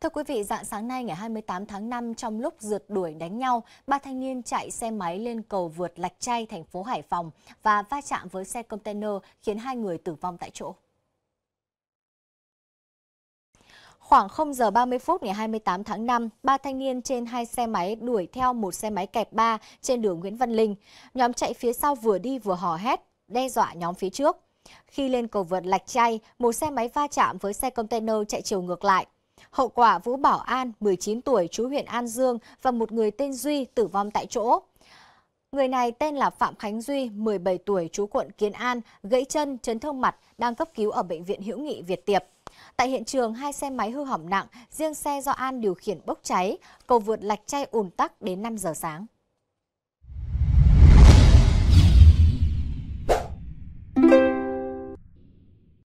Thưa quý vị, rạng sáng nay ngày 28 tháng 5, trong lúc rượt đuổi đánh nhau, ba thanh niên chạy xe máy lên cầu vượt Lạch Tray, thành phố Hải Phòng và va chạm với xe container khiến hai người tử vong tại chỗ. Khoảng 0 giờ 30 phút ngày 28 tháng 5, ba thanh niên trên hai xe máy đuổi theo một xe máy kẹp ba trên đường Nguyễn Văn Linh. Nhóm chạy phía sau vừa đi vừa hò hét, đe dọa nhóm phía trước. Khi lên cầu vượt Lạch Tray, một xe máy va chạm với xe container chạy chiều ngược lại. Hậu quả, Vũ Bảo An, 19 tuổi, trú huyện An Dương và một người tên Duy tử vong tại chỗ. Người này tên là Phạm Khánh Duy, 17 tuổi, trú quận Kiến An, gãy chân, chấn thương mặt, đang cấp cứu ở Bệnh viện Hữu nghị Việt Tiệp. Tại hiện trường, hai xe máy hư hỏng nặng, riêng xe do An điều khiển bốc cháy. Cầu vượt Lạch Tray ùn tắc đến 5 giờ sáng.